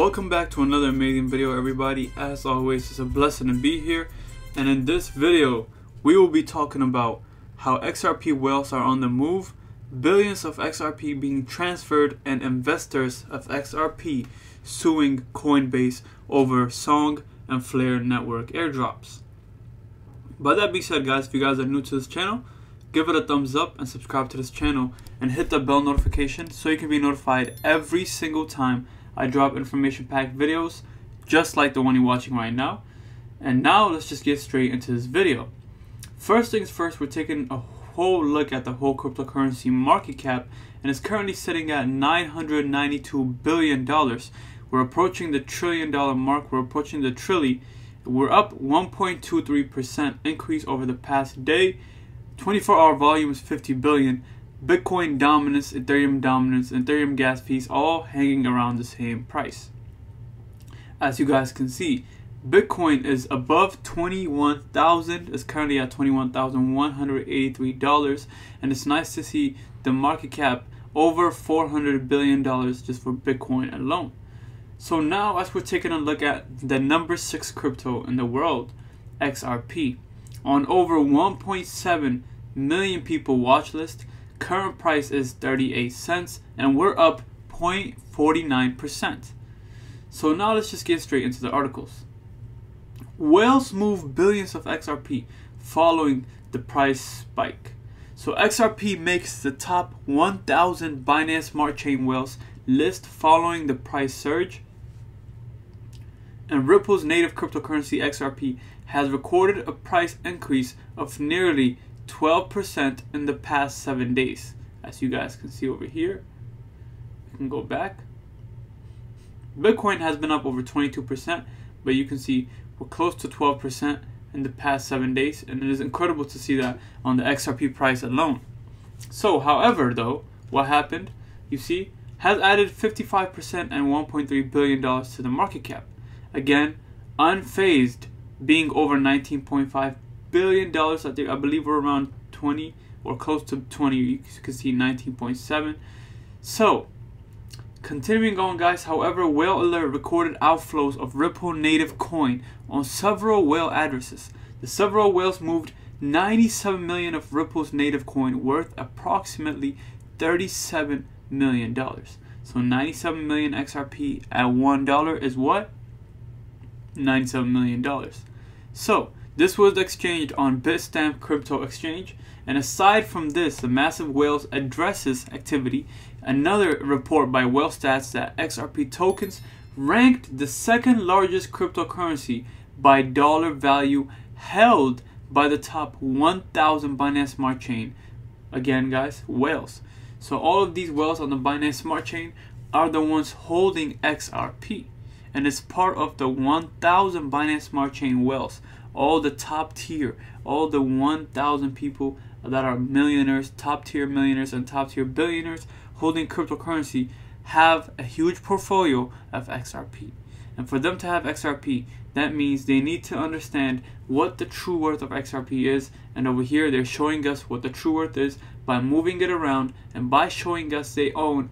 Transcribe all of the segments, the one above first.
Welcome back to another amazing video, everybody. As always, it's a blessing to be here, and in this video we will be talking about how XRP whales are on the move, billions of XRP being transferred, and investors of XRP suing Coinbase over Song and Flare network airdrops. But that being said, guys, if you guys are new to this channel, give it a thumbs up and subscribe to this channel and hit the bell notification so you can be notified every single time I drop information packed videos just like the one you're watching right now. And now let's just get straight into this video. First things first, we're taking a whole look at the whole cryptocurrency market cap, and it's currently sitting at $992 billion. We're approaching the $1 trillion mark, we're approaching the trillion. We're up 1.23% increase over the past day. 24-hour volume is 50 billion. Bitcoin dominance, Ethereum gas fees, all hanging around the same price. As you guys can see, Bitcoin is above 21,000. It's currently at $21,183, and it's nice to see the market cap over $400 billion just for Bitcoin alone. So now, as we're taking a look at the number 6 crypto in the world, XRP, on over 1.7 million people watch list. Current price is 38 cents, and we're up 0.49%. So now let's just get straight into the articles. Whales move billions of XRP following the price spike. So XRP makes the top 1,000 Binance Smart Chain whales list following the price surge. And Ripple's native cryptocurrency XRP has recorded a price increase of nearly 12% in the past 7 days, as you guys can see over here. I can go back. Bitcoin has been up over 22%, but you can see we're close to 12% in the past 7 days, and it is incredible to see that on the XRP price alone. So, however, though, what happened, you see, has added 55% and $1.3 billion to the market cap. Again, unfazed, being over $19.5 billion. I believe we're around 20 or close to 20. You can see 19.7. So continuing on, guys, however, Whale Alert recorded outflows of Ripple native coin on several whale addresses. The several whales moved 97 million of Ripple's native coin, worth approximately $37 million. So 97 million XRP at $1 is what? $97 million. So this was exchanged on Bitstamp Crypto Exchange, and aside from this, the massive whales addresses activity, another report by Whale Stats that XRP tokens ranked the second largest cryptocurrency by dollar value held by the top 1,000 Binance Smart Chain. Again, guys, whales. So all of these whales on the Binance Smart Chain are the ones holding XRP, and it's part of the 1,000 Binance Smart Chain whales. All the top tier, all the 1,000 people that are millionaires, top tier millionaires, and top tier billionaires holding cryptocurrency have a huge portfolio of XRP. And for them to have XRP, that means they need to understand what the true worth of XRP is. And over here, they're showing us what the true worth is by moving it around, and by showing us they own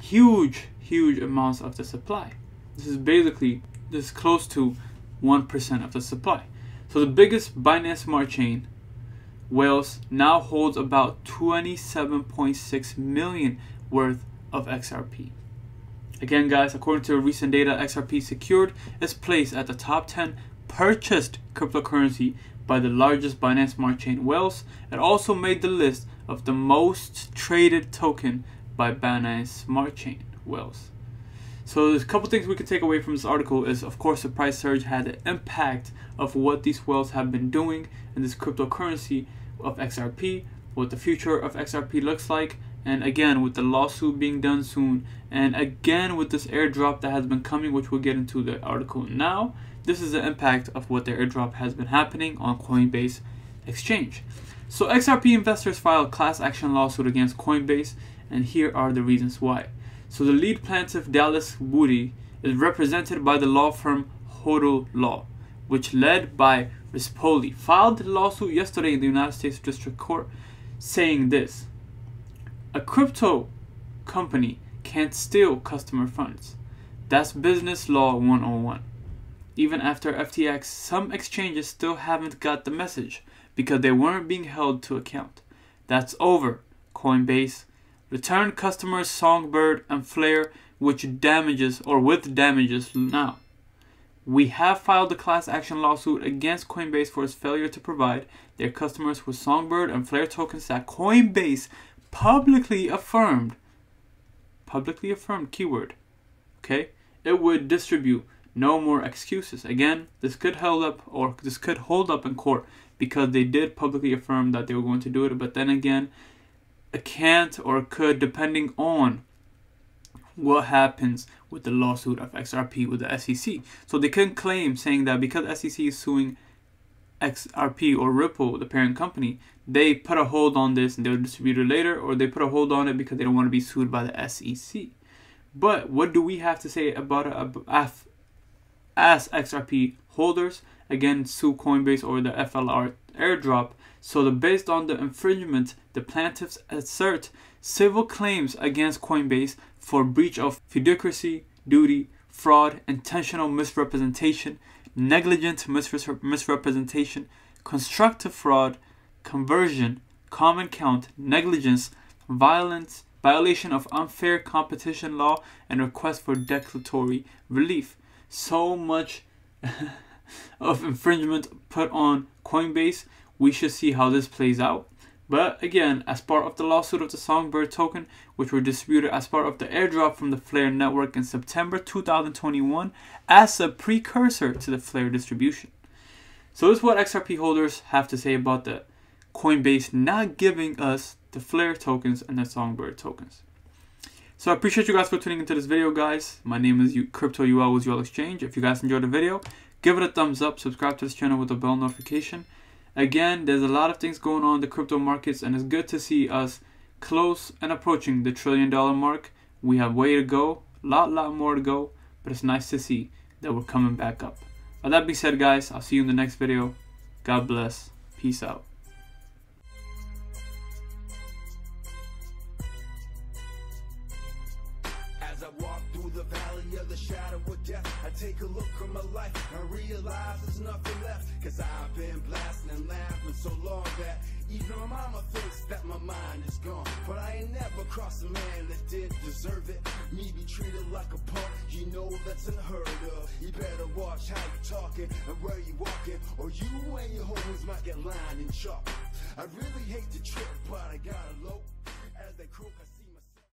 huge, huge amounts of the supply. This is basically this close to 1% of the supply. So the biggest Binance Smart Chain, whales, now holds about 27.6 million worth of XRP. Again, guys, according to recent data, XRP secured is placed at the top 10 purchased cryptocurrency by the largest Binance Smart Chain, whales. It also made the list of the most traded token by Binance Smart Chain, whales. So there's a couple things we could take away from this article is, of course, the price surge had an impact of what these whales have been doing in this cryptocurrency of XRP, what the future of XRP looks like, and again, with the lawsuit being done soon, and again, with this airdrop that has been coming, which we'll get into the article now, this is the impact of what the airdrop has been happening on Coinbase Exchange. So XRP investors filed a class action lawsuit against Coinbase, and here are the reasons why. So the lead plaintiff, Dallas Woody, is represented by the law firm Hodl Law, which led by Rispoli, filed the lawsuit yesterday in the United States District Court, saying this: a crypto company can't steal customer funds. That's business law 101. Even after FTX, some exchanges still haven't got the message because they weren't being held to account. That's over, Coinbase. Return customers Songbird and Flare, with damages now. We have filed a class action lawsuit against Coinbase for its failure to provide their customers with Songbird and Flare tokens that Coinbase publicly affirmed keyword, okay, it would distribute. No more excuses. Again, this could hold up in court because they did publicly affirm that they were going to do it, but then again, it can't or could, depending on what happens with the lawsuit of XRP with the SEC. So they couldn't claim saying that because SEC is suing XRP or Ripple, the parent company, they put a hold on this and they'll distribute it later, or they put a hold on it because they don't want to be sued by the SEC. But what do we have to say about it as XRP holders? Again, sue Coinbase or the FLR airdrop. So based on the infringement, the plaintiffs assert civil claims against Coinbase for breach of fiduciary duty, fraud, intentional misrepresentation, negligent misrepresentation, constructive fraud, conversion, common count, negligence, violence, violation of unfair competition law, and request for declaratory relief. So much of infringement put on Coinbase. We should see how this plays out. But again, as part of the lawsuit of the Songbird token, which were distributed as part of the airdrop from the Flare network in September 2021 as a precursor to the Flare distribution. So this is what XRP holders have to say about the Coinbase not giving us the Flare tokens and the Songbird tokens. So I appreciate you guys for tuning into this video, guys. My name is Crypto UL with UL Exchange. If you guys enjoyed the video, give it a thumbs up, subscribe to this channel with a bell notification. Again, there's a lot of things going on in the crypto markets, and it's good to see us close and approaching the $1 trillion mark. We have way to go, a lot more to go, but it's nice to see that we're coming back up. With that being said, guys, I'll see you in the next video. God bless. Peace out. Take a look at my life and realize there's nothing left, cause I've been blasting and laughing so long that even my mama thinks that my mind is gone. But I ain't never crossed a man that did deserve it. Me be treated like a punk, you know that's unheard of. You better watch how you talking and where you walking, or you and your homies might get lined and chopped. I really hate the trip, but I gotta low as they croak.